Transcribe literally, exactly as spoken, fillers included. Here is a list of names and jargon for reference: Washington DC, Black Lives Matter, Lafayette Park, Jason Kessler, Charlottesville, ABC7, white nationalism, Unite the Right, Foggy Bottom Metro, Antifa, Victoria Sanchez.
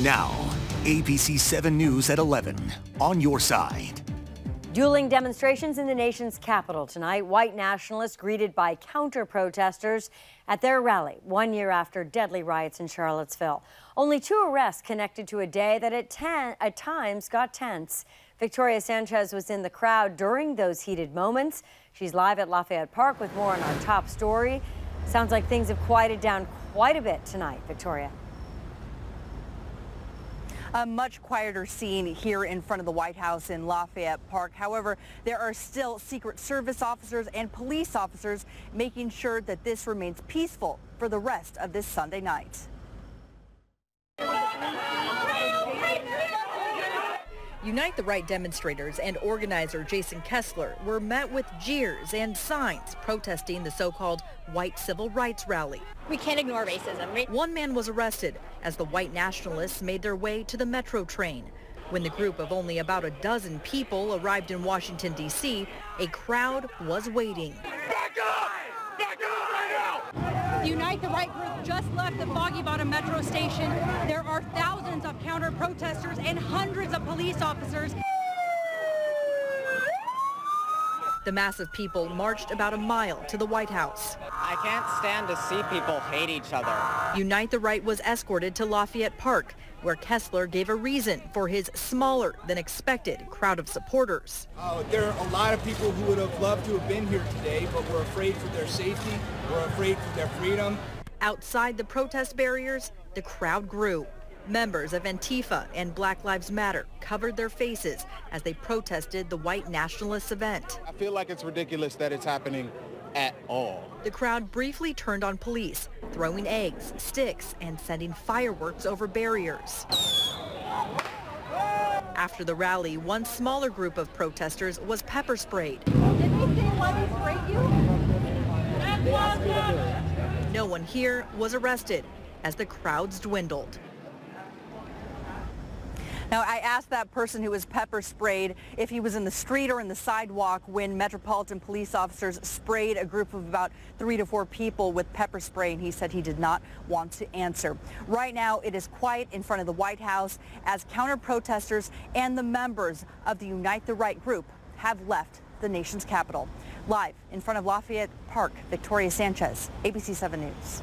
Now, A B C seven News at eleven, on your side. Dueling demonstrations in the nation's capital tonight. White nationalists greeted by counter-protesters at their rally one year after deadly riots in Charlottesville. Only two arrests connected to a day that at, ten, at times got tense. Victoria Sanchez was in the crowd during those heated moments. She's live at Lafayette Park with more on our top story. Sounds like things have quieted down quite a bit tonight, Victoria. A much quieter scene here in front of the White House in Lafayette Park. However, there are still Secret Service officers and police officers making sure that this remains peaceful for the rest of this Sunday night. Unite the Right demonstrators and organizer Jason Kessler were met with jeers and signs protesting the so-called white civil rights rally. We can't ignore racism, right? One man was arrested as the white nationalists made their way to the metro train. When the group of only about a dozen people arrived in Washington, D C, a crowd was waiting. Back up! Back up right now! The Unite the Right group just left the Foggy Bottom Metro station. There are thousands of counter-protesters and hundreds of police officers. The mass of people marched about a mile to the White House. I can't stand to see people hate each other. Unite the Right was escorted to Lafayette Park, where Kessler gave a reason for his smaller than expected crowd of supporters. Oh, there are a lot of people who would have loved to have been here today, but we're afraid for their safety, we're afraid for their freedom. Outside the protest barriers, the crowd grew. Members of Antifa and Black Lives Matter covered their faces as they protested the white nationalist event. I feel like it's ridiculous that it's happening at all. The crowd briefly turned on police, throwing eggs, sticks, and sending fireworks over barriers. After the rally, one smaller group of protesters was pepper sprayed. Did we say why we sprayed you? No one here was arrested as the crowds dwindled. Now, I asked that person who was pepper sprayed if he was in the street or in the sidewalk when Metropolitan Police officers sprayed a group of about three to four people with pepper spray, and he said he did not want to answer. Right now, it is quiet in front of the White House as counter-protesters and the members of the Unite the Right group have left the nation's capital. Live in front of Lafayette Park, Victoria Sanchez, A B C seven News.